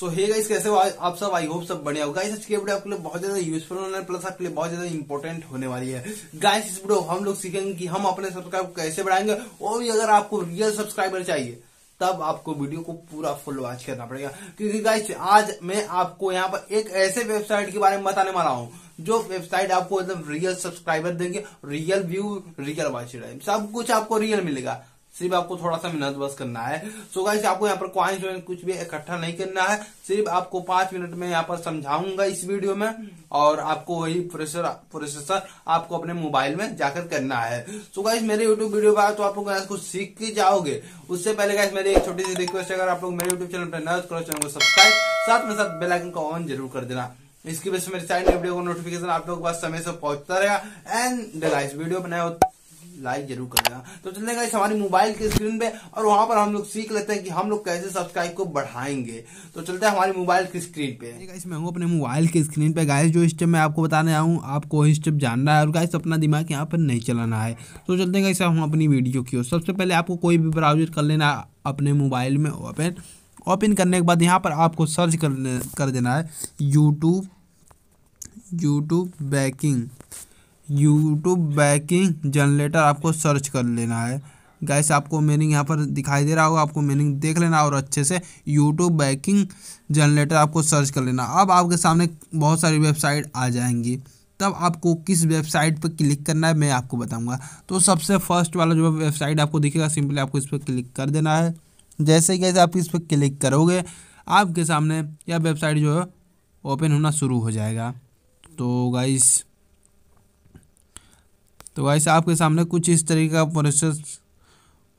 सो hey guys, कैसे हो आप सब? आई होप सब बढ़िया हो। गाइस आज की वीडियो आपके लिए बहुत ज्यादा यूजफुल होने प्लस आपके लिए बहुत ज्यादा इंपॉर्टेंट होने वाली है। गाइस इस वीडियो हम लोग सीखेंगे कि हम अपने सब्सक्राइब कैसे बढ़ाएंगे, और अगर आपको रियल सब्सक्राइबर चाहिए तब आपको वीडियो को पूरा फुल वॉच करना पड़ेगा, क्योंकि गाइस आज मैं आपको यहाँ पर एक ऐसे वेबसाइट के बारे में बताने वाला हूँ जो वेबसाइट आपको एकदम रियल सब्सक्राइबर देंगे, real view, real watch time, सब कुछ आपको रियल मिलेगा। सिर्फ आपको थोड़ा सा मेहनत बस करना है। सो गाइस आपको यहाँ पर कॉइंस कुछ भी इकट्ठा नहीं करना है, सिर्फ आपको 5 मिनट में यहाँ पर समझाऊंगा इस वीडियो में, और आपको वही प्रोसेसर आपको अपने मोबाइल में जाकर करना है। सो गाइस मेरे यूट्यूब वीडियो पर तो आप लोग इसको सीख के जाओगे। उससे पहले गाइस मेरी एक छोटी सी रिक्वेस्ट है, अगर आप लोग मेरे यूट्यूब चैनल पर नए हो चैनल को सब्सक्राइब, साथ में साथ बेल आइकन को ऑन जरूर कर देना। इसकी वजह से मेरे सारे वीडियो को नोटिफिकेशन आप लोगों के पास समय से पहुंचता रहेगा। एंड गाइस वीडियो बनाए हो लाइक जरूर करना। तो चलिए गाइस हमारी मोबाइल की स्क्रीन पे, और वहां पर हम लोग सीख लेते हैं कि हम लोग कैसे सब्सक्राइब को बढ़ाएंगे। तो चलते हैं हमारी मोबाइल की स्क्रीन पे। गाइस मैं हूं अपने मोबाइल की स्क्रीन पे। गाइस जो स्टेप मैं आपको बताने आया हूं आपको वही स्टेप जानना है, और गाइस अपना दिमाग यहाँ पर नहीं चलाना है। तो चलते हैं गाइस हम अपनी वीडियो की ओर। सबसे पहले आपको कोई भी ब्राउजर कर लेना अपने मोबाइल में ओपन करने के बाद यहाँ पर आपको सर्च कर देना है यूट्यूब बैकिंग जनरेटर। आपको सर्च कर लेना है। गाइस आपको मीनिंग यहाँ पर दिखाई दे रहा होगा, आपको मीनिंग देख लेना और अच्छे से यूट्यूब बैकिंग जनरेटर आपको सर्च कर लेना। अब आपके सामने बहुत सारी वेबसाइट आ जाएंगी, तब आपको किस वेबसाइट पर क्लिक करना है मैं आपको बताऊंगा। तो सबसे फर्स्ट वाला जो वेबसाइट आपको दिखेगा, सिंपली आपको इस पर क्लिक कर देना है। जैसे ही गाइस आप इस पर क्लिक करोगे आपके सामने यह वेबसाइट जो है ओपन होना शुरू हो जाएगा। तो गाइस आपके सामने कुछ इस तरीके का प्रोसेस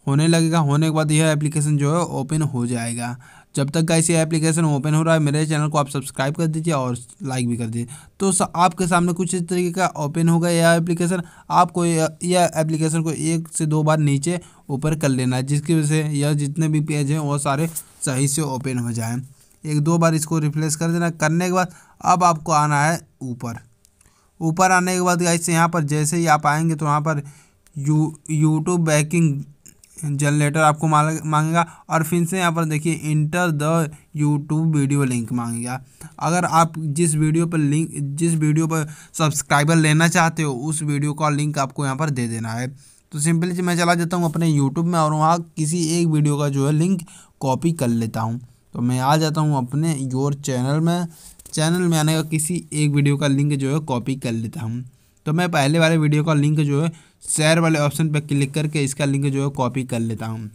होने लगेगा। होने के बाद यह एप्लीकेशन जो है ओपन हो जाएगा। जब तक गाइस ये एप्लीकेशन ओपन हो रहा है मेरे चैनल को आप सब्सक्राइब कर दीजिए और लाइक भी कर दीजिए। तो आपके सामने कुछ इस तरीके का ओपन होगा यह एप्लीकेशन। आपको यह एप्लीकेशन को 1 से 2 बार नीचे ऊपर कर लेना है, जिसकी वजह से यह जितने भी पेज हैं वो सारे सही से ओपन हो जाएँ। 1-2 बार इसको रिफ्रेश कर देना। करने के बाद अब आपको आना है ऊपर आने के बाद गाइस यहाँ पर जैसे ही आप आएंगे तो यहाँ पर यूट्यूब बैकिंग जनरेटर आपको मांगेगा, और फिर से यहाँ पर देखिए enter the YouTube video link मांगेगा। अगर आप जिस वीडियो पर सब्सक्राइबर लेना चाहते हो उस वीडियो का लिंक आपको यहाँ पर दे देना है। तो सिंपली मैं चला जाता हूँ अपने यूट्यूब में, और वहाँ किसी एक वीडियो का जो है लिंक कॉपी कर लेता हूँ। तो मैं आ जाता हूँ अपने योर चैनल में आने का किसी एक वीडियो का लिंक जो है कॉपी कर लेता हूँ। तो मैं पहले वाले वीडियो का लिंक जो है शेयर वाले ऑप्शन पर क्लिक करके इसका लिंक जो है कॉपी कर लेता हूँ।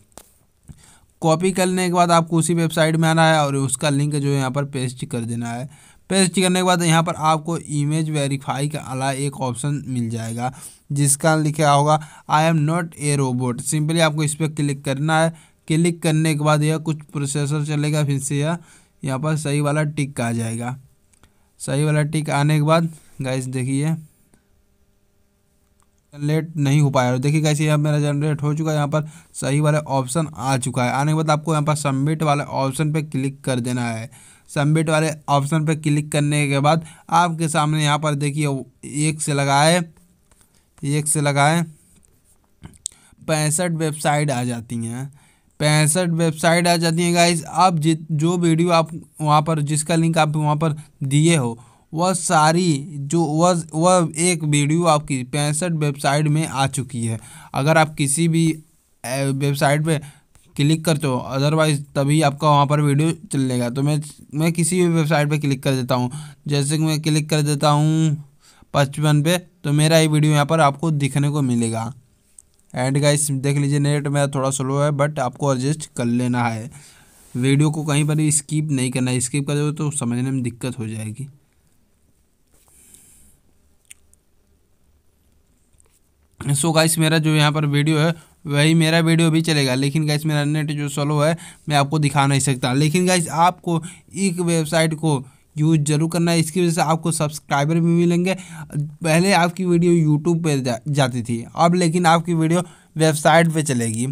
कॉपी करने के बाद आपको उसी वेबसाइट में आना है और उसका लिंक जो है यहाँ पर पेस्ट कर देना है। पेस्ट करने के बाद यहाँ पर आपको इमेज वेरीफाई का अला एक ऑप्शन मिल जाएगा, जिसका लिखा होगा I am not a robot. Simply आपको इस पर क्लिक करना है। क्लिक करने के बाद यह कुछ प्रोसेसर चलेगा, फिर से यह यहाँ पर सही वाला टिक आ जाएगा। सही वाला टिक आने के बाद गाइस देखिए जनरेट नहीं हो पाया। देखिए गाइस यहाँ मेरा जनरेट हो चुका है, यहाँ पर सही वाला ऑप्शन आ चुका है। आने के बाद आपको यहाँ पर सबमिट वाले ऑप्शन पे क्लिक कर देना है। सबमिट वाले ऑप्शन पे क्लिक करने के बाद आपके सामने यहाँ पर देखिए 1 से लगाए 65 वेबसाइट आ जाती हैं। 65 वेबसाइट आ जाती है गाइस। आप जो वीडियो आप वहाँ पर जिसका लिंक आप वहाँ पर दिए हो वह सारी जो वह एक वीडियो आपकी 65 वेबसाइट में आ चुकी है। अगर आप किसी भी वेबसाइट पे क्लिक करते हो अदरवाइज तभी आपका वहाँ पर वीडियो चलेगा। तो मैं किसी भी वेबसाइट पे क्लिक कर देता हूँ। जैसे कि मैं क्लिक कर देता हूँ 55 पे, तो मेरा ये वीडियो यहाँ पर आपको दिखने को मिलेगा। एंड गाइस देख लीजिए नेट मेरा थोड़ा स्लो है, बट आपको एडजस्ट कर लेना है। वीडियो को कहीं पर भी स्किप नहीं करना है, स्किप कर दो तो समझने में दिक्कत हो जाएगी। सो गाइस मेरा जो यहाँ पर वीडियो है वही मेरा वीडियो भी चलेगा, लेकिन गाइस मेरा नेट जो स्लो है मैं आपको दिखा नहीं सकता। लेकिन गाइस आपको एक वेबसाइट को यूज़ जरूर करना है, इसकी वजह से आपको सब्सक्राइबर भी मिलेंगे। पहले आपकी वीडियो यूट्यूब पर जाती थी, अब लेकिन आपकी वीडियो वेबसाइट पे चलेगी।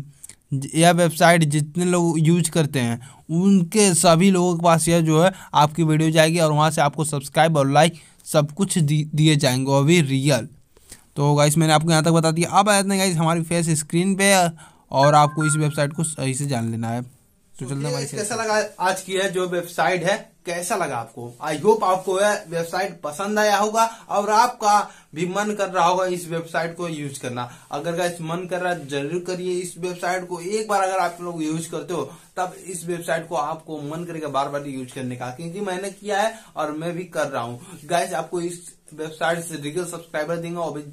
यह वेबसाइट जितने लोग यूज करते हैं उनके सभी लोगों के पास यह जो है आपकी वीडियो जाएगी, और वहाँ से आपको सब्सक्राइब और लाइक सब कुछ दिए जाएंगे, वो भी रियल। तो गाइस मैंने आपको यहाँ तक बता दिया। अब आते हैं गाइस हमारी फेस स्क्रीन पर, और आपको इस वेबसाइट को सही से जान लेना है। तो चलना हमारी कैसा लगा आज की है जो वेबसाइट है, कैसा लगा आपको? आई होप आपको यह वेबसाइट पसंद आया होगा और आपका भी मन कर रहा होगा इस वेबसाइट को यूज करना। अगर गाइस मन कर रहा है जरूर करिए इस वेबसाइट को। एक बार अगर आप लोग यूज करते हो तब इस वेबसाइट को आपको मन करेगा बार बार यूज करने का, क्योंकि मैंने किया है और मैं भी कर रहा हूँ। गाइस आपको इस वेबसाइट से रियल सब्सक्राइबर देंगे और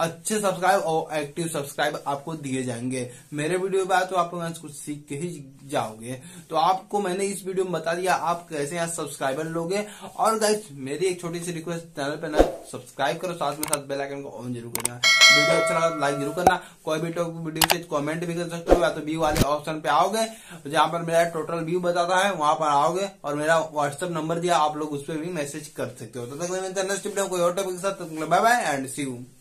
अच्छे सब्सक्राइब और एक्टिव सब्सक्राइब आपको दिए जाएंगे। मेरे वीडियो में आए तो आप लोग कुछ सीख के ही जाओगे। तो आपको मैंने इस वीडियो में बता दिया आप कैसे यहाँ सब्सक्राइबर लोगे। और गाइस मेरी एक छोटी सी रिक्वेस्ट, चैनल पे ना सब्सक्राइब करो, साथ में साथ बेल आइकन को ऑन जरूर करना। वीडियो अच्छा लगा लाइक जरूर करना। कोई भी वीडियो से कमेंट भी कर सकते हो, या तो व्यू वाले ऑप्शन पे आओगे जहाँ पर मेरा टोटल व्यू बताता है वहां पर आओगे, और मेरा व्हाट्सएप नंबर दिया आप लोग उस पर भी मैसेज कर सकते हो। तो तक कोई और टॉपिक के साथ bye bye and see you.